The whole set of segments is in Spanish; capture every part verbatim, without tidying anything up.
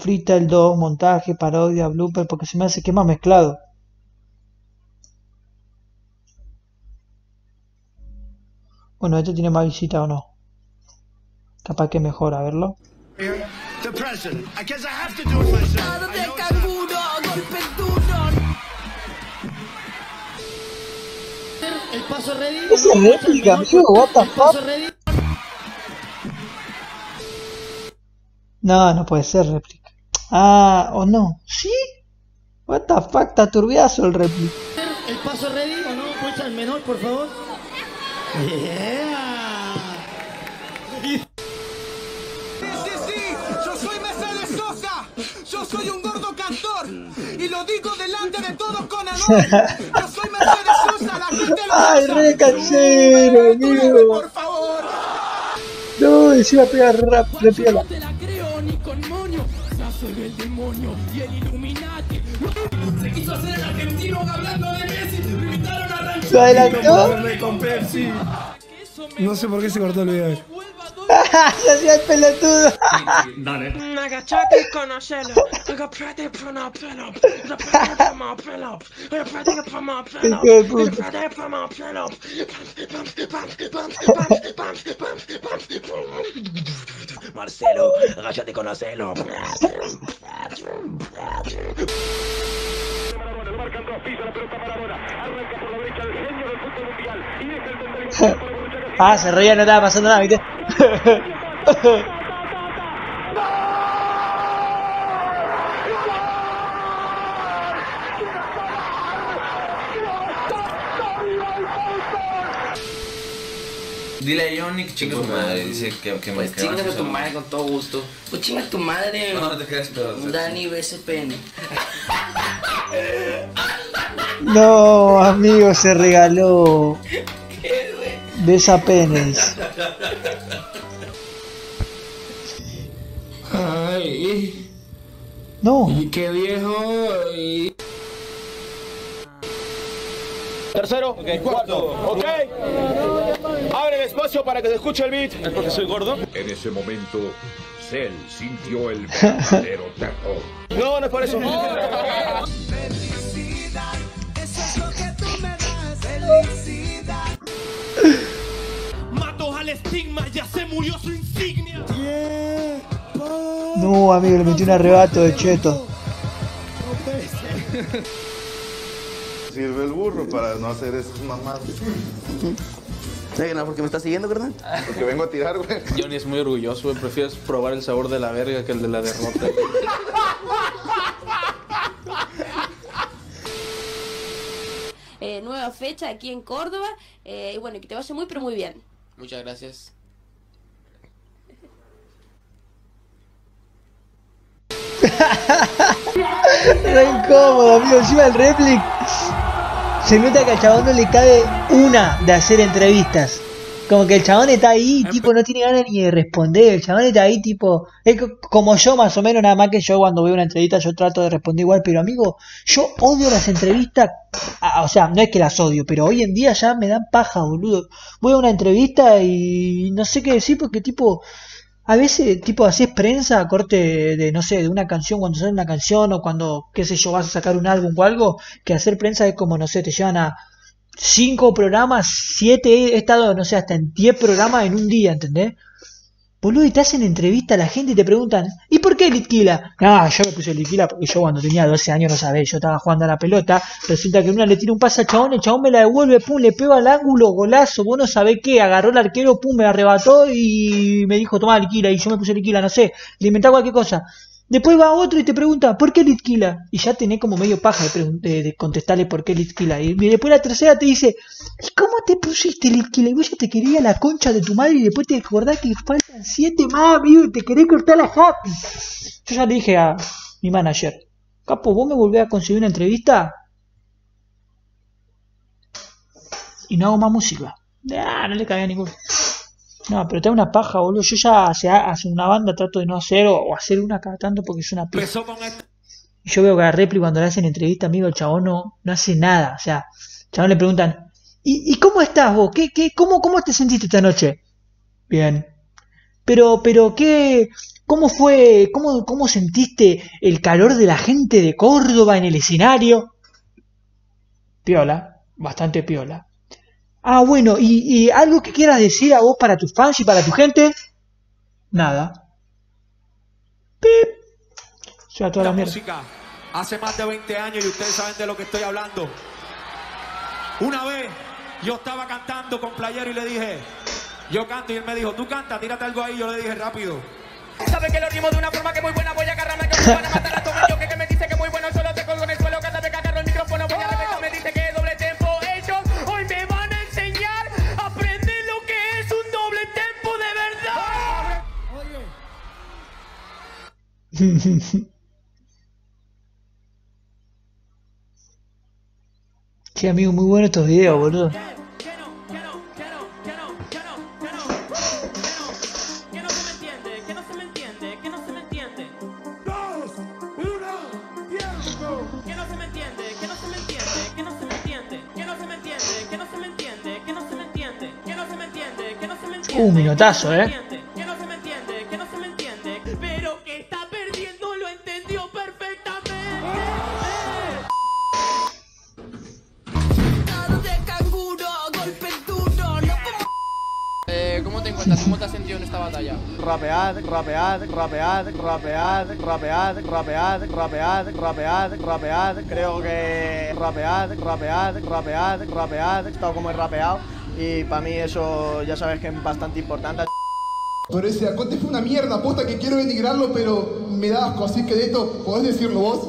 frita, el dos, montaje, parodia, blooper, porque se me hace que es más mezclado. Bueno, este tiene más visita o no. Capaz que mejor, a verlo. El paso ready. Esa es réplica, amigo, what the fuck. No, no puede ser réplica. Ah, o no. ¿Sí? What the fuck, está turbiazo el réplica. El paso ready o no, puedes al menor, por favor. Yeah. Yo soy un gordo cantor y lo digo delante de todos con amor. Yo soy Mercedes Sosa, la gente lo ay, re canchero, amigo. Por favor. No, encima pega rap, le pega la. No te la creo ni con moño. Ya soy el demonio y el Illuminati. Se quiso hacer el argentino hablando de Messi. Me invitaron a ranchar. ¿Se adelantó? No sé por qué se cortó el video. Se hacía el pelotudo. Dale. Agachate y conocelo. Agachate por una pelo. Agachate por una pelo. Agachate por una pelo. Agachate por una pelo. Marcelo, agachate y conocelo. Maradona, lo marcan dos, pisa la pelota Maradona. Arranca por la derecha el genio del fútbol mundial. Y deja el tendero. Ah, se reía, no estaba pasando nada, ¿viste? Dile a Johnny que chinga tu madre, dice que me pues chingas a tu madre con todo gusto. Pues chinga tu madre. No, no te creas, pero... Dani B S P N. No, amigo, se regaló. De esa penes. Ay. No. Y qué viejo. Y... Tercero, okay. Cuarto, ok. Abre el espacio para que se escuche el beat. Es porque soy gordo. En ese momento, Cell sintió el verdadero terror. No, no es por eso. Felicidad, eso es lo que tú me das. Felicidad. Mató al estigma, ya se murió su insignia. No, amigo, le metí un arrebato de cheto. Sirve el burro para no hacer esas mamadas. ¿Sabes no? Porque me estás siguiendo, ¿verdad? Porque vengo a tirar, güey. Johnny es muy orgulloso, güey. Prefieres probar el sabor de la verga que el de la derrota. Eh, nueva fecha aquí en Córdoba, eh, y bueno, que te vaya muy pero muy bien. Muchas gracias. Re incómodo, amigo, encima el réplic. Se nota que al chabón no le cabe una de hacer entrevistas. Como que el chabón está ahí, tipo, no tiene ganas ni de responder. El chabón está ahí, tipo, es como yo más o menos, nada más que yo cuando veo una entrevista yo trato de responder igual. Pero amigo, yo odio las entrevistas, o sea, no es que las odio, pero hoy en día ya me dan paja, boludo. Voy a una entrevista y no sé qué decir porque tipo, a veces tipo haces prensa, corte de, no sé, de una canción cuando sale una canción o cuando, qué sé yo, vas a sacar un álbum o algo, que hacer prensa es como, no sé, te llevan a... cinco programas, siete, he estado, no sé, hasta en diez programas en un día, ¿entendés? Boludo, y te hacen entrevista a la gente y te preguntan, ¿y por qué Lit Killah? Ah, yo me puse Lit Killah porque yo cuando tenía doce años no sabía, yo estaba jugando a la pelota, resulta que una le tira un pase al chabón, el chabón me la devuelve, pum, le pega al ángulo, golazo, vos no sabés qué, agarró el arquero, pum, me arrebató y me dijo, tomá Lit Killah, y yo me puse Lit Killah, no sé, le inventaba cualquier cosa. Después va otro y te pregunta, ¿por qué Lit Killah? Y ya tenés como medio paja de, de, de contestarle por qué Lit Killah. Y después la tercera te dice, ¿y cómo te pusiste Lit Killah? Y vos ya te quería la concha de tu madre y después te acordás que faltan siete más, amigo, y te querés cortar la happy. Yo ya le dije a mi manager, capo, ¿vos me volvés a conseguir una entrevista? Y no hago más música. Ah, no le cabía ninguna. No, pero te da una paja, boludo. Yo ya hace, hace una banda trato de no hacer o, o hacer una cada tanto porque es una pija. Y yo veo que a Repli cuando le hacen entrevista, amigo, el chabón no, no hace nada. O sea, el chabón le preguntan, ¿y, y cómo estás vos? ¿Qué, qué, cómo, ¿Cómo te sentiste esta noche? Bien. Pero, pero, ¿qué? ¿Cómo fue, cómo, cómo sentiste el calor de la gente de Córdoba en el escenario? Piola, bastante piola. Ah, bueno, y, y algo que quieras decir a vos para tus fans y para tu gente. Nada. Pip. Se va toda la, la mierda. Música hace más de veinte años y ustedes saben de lo que estoy hablando. Una vez yo estaba cantando con Playero y le dije, yo canto, y él me dijo, tú canta, tírate algo ahí. Yo le dije, rápido. Sabes que lo rimo de una forma que muy buena, voy a agarrarme que me van a matar a todo el que, que me dice que muy bueno, solo te colgo en el suelo, cada vez que agarro el micrófono voy a reventar, me dice que es doble tempo. Ellos hoy me van a enseñar a aprender lo que es un doble tempo de verdad. Oye. Sí, amigo, muy buenos estos videos, boludo. Un minotazo, ¿eh? Que no se me entiende, que no se me entiende, pero que está perdiendo lo entendió perfectamente. ¿Cómo te encuentras? ¿Cómo te has sentido en esta batalla? Rapead, rapead, rapead, rapead, rapead, rapead, rapead, rapead, rapead. Creo que rapead, rapead, rapead, rapead. Estaba como he rapeado. Y para mí eso, ya sabes que es bastante importante. Pero ese acote fue una mierda, puta, que quiero denigrarlo, pero me da asco, así que de esto, ¿podés decirlo vos?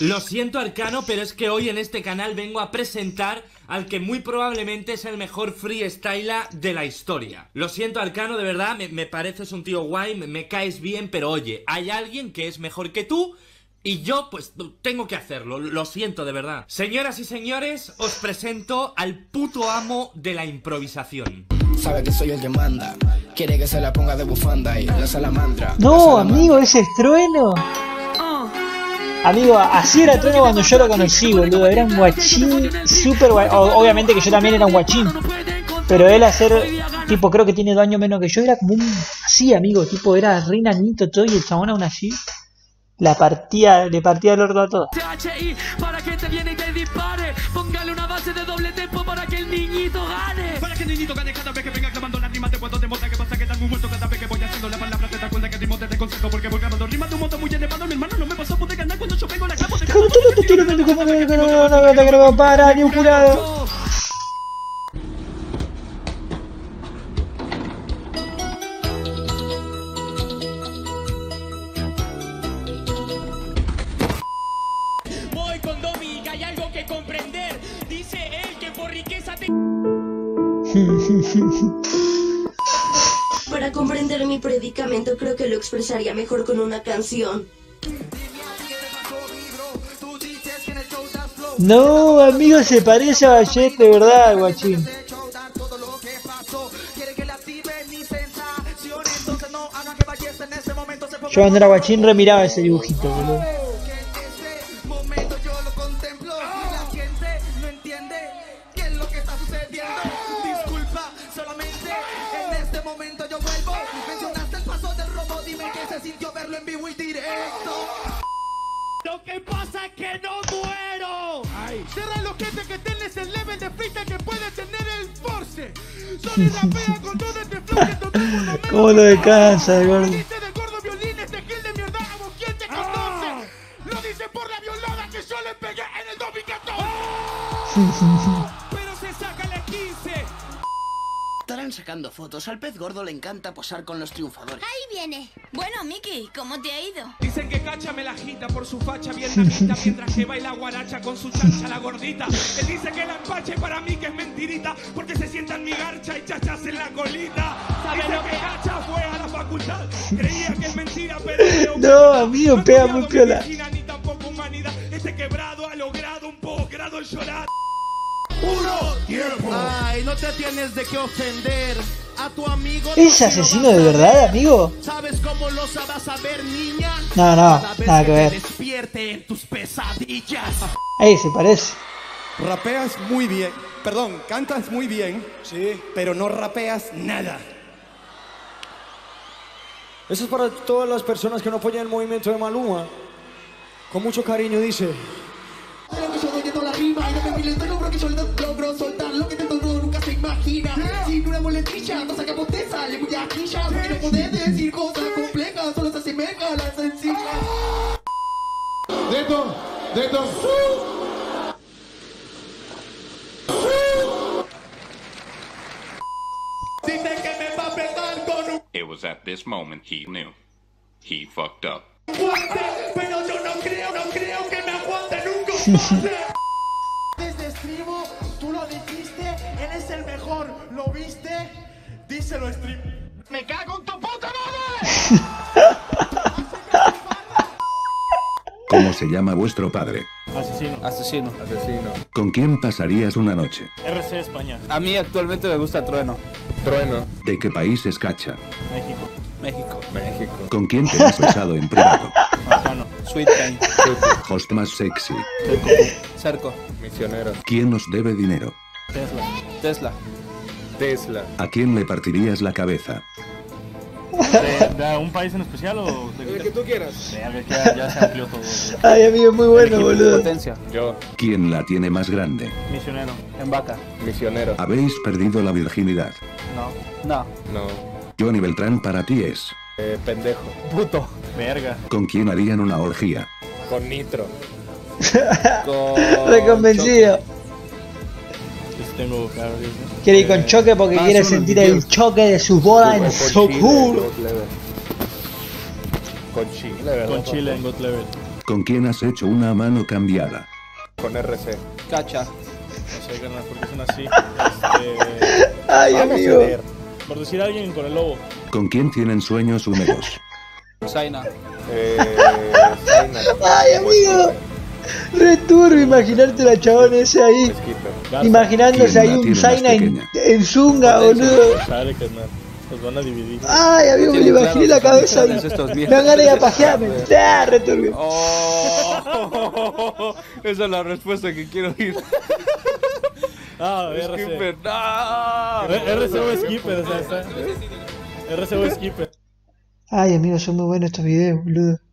Lo siento, Arcano, pero es que hoy en este canal vengo a presentar al que muy probablemente es el mejor freestyler de la historia. Lo siento, Arcano, de verdad, me, me pareces un tío guay, me, me caes bien, pero oye, hay alguien que es mejor que tú. Y yo, pues, tengo que hacerlo, lo siento de verdad. Señoras y señores, os presento al puto amo de la improvisación. Sabe que soy el que manda, quiere que se la ponga de bufanda y la salamandra. No, amigo, ese es Trueno. Amigo, así era Trueno cuando yo lo conocí, boludo. Era un guachín, súper guachín. Obviamente que yo también era un guachín. Pero él a ser, tipo, creo que tiene dos años menos que yo, era como un... así, amigo, tipo, era re nanito todo y el chabón aún así... La partida, le partía el orto a todo. T H I para que te viene y te dispare. Póngale una base de doble tempo para que el niñito gane. Para que el niñito gane cada vez que venga clamando las rimas de cuando te muestra que pasa que estás muy muerto cada vez que voy haciendo la palabra. Te das cuenta que rimo te desconcerto porque voy grabando rimas de un moto muy elevado. Mi hermano no me pasó poder ganar cuando yo vengo la clavo. Como tú no te tiro, me dijo, no me dijo, no me dijo, para ni un jurado. Para comprender mi predicamento, creo que lo expresaría mejor con una canción. No, amigo, se parece a Ballet, de verdad, guachín. Yo cuando era guachín remiraba ese dibujito, boludo. Lo que pasa es que no muero. Cierra los gente que tenés el level de freestyle que puedes tener el force. Solo rapea con todo este flow que todo el mundo me... ¿Cómo lo descansa, gordo? Lo dice del gordo violín, este gil de mierda, como quien te conoce. Lo dice por la violada que yo le pegué en el dos mil catorce. Pero se saca la quince. Estarán sacando fotos, al pez gordo le encanta posar con los triunfadores. Ahí viene. Bueno, Miki, ¿cómo te ha ido? Dicen que Kacha me la agita por su facha vietnamita, mientras que baila guaracha con su chancha la gordita. Él dice que la empache para mí que es mentirita, porque se sientan mi garcha y chachas en la colita. ¿Sabes lo que Kacha fue a la facultad? Creía que es mentira, pero... No, amigo, pega muy piola. Ni tampoco humanidad, este quebrado ha logrado un posgrado en llorar. Puro tiempo. Ay, no te tienes de qué ofender. A tu amigo. ¿Es asesino de verdad, amigo? ¿Sabes cómo lo vas a ver, niña? No, no, nada que ver. Despierte en tus pesadillas. Ahí se parece. Rapeas muy bien. Perdón, cantas muy bien, sí, pero no rapeas nada. Eso es para todas las personas que no apoyan el movimiento de Maluma. Con mucho cariño dice... Sin una boletilla, no sacamos Tesla, le voy a quilla, porque no podés decir cosas complejas, solo se asemeja a la sencilla. Dedo, dedo, dice que me va a pegar con un... It was at this moment he knew. He fucked up. Pero yo no creo, no creo que me aguante nunca. Desde estribo, tú lo dijiste, él es el mejor, ¿lo viste? Díselo, stream. ¡Me cago en tu puta madre! ¿Cómo se llama vuestro padre? Asesino. Asesino. Asesino. ¿Con quién pasarías una noche? R C España. A mí actualmente me gusta Trueno. Trueno. ¿De qué país es Kacha? México. México. México. ¿Con quién te has besado en privado? Arcano. Sweet Time. Host más sexy. Cerco. Misionero. ¿Quién nos debe dinero? Tesla. Tesla. Tesla. ¿A quién le partirías la cabeza? ¿De, de un país en especial o...? De... El que tú quieras. De, ya, ya se amplió todo. Ya. Ay, amigo, es muy bueno, boludo. Potencia. Yo. ¿Quién la tiene más grande? Misionero. En vaca. Misionero. ¿Habéis perdido la virginidad? No. No. No. Johnny Beltrán para ti es... Eh, pendejo. Puto. Verga. ¿Con quién harían una orgía? Con Nitro. Con... Reconvencido. Tengo... Quiere ir con Choque porque ah, quiere sentir el videos. Choque de sus bolas en su culo. Con Chile, ¿verdad? Con Chile en God Level. ¿Con quién has hecho una mano cambiada? Con R C. Cacha. No sé, ganas porque son así. Este... Ay, amigo. Por decir a alguien, con el lobo. ¿Con quién tienen sueños húmedos? Zaina. Eh... Zaina. Ay, amigo. Returbo, imaginarte la chabón ese ahí. Imaginándose ahí un Zaina en, en zunga, boludo. Nos van a dividir. Ay, amigo, me imaginé la cabeza ahí. Me dan ganas de apajearme. ¡Ah, returbio! Oh, esa es la respuesta que quiero oír. Ah, R C. Skipper. ¡Ah! R C o Skipper, o sea, está. R C o Skipper. Ay, amigos, son muy buenos estos videos, boludo.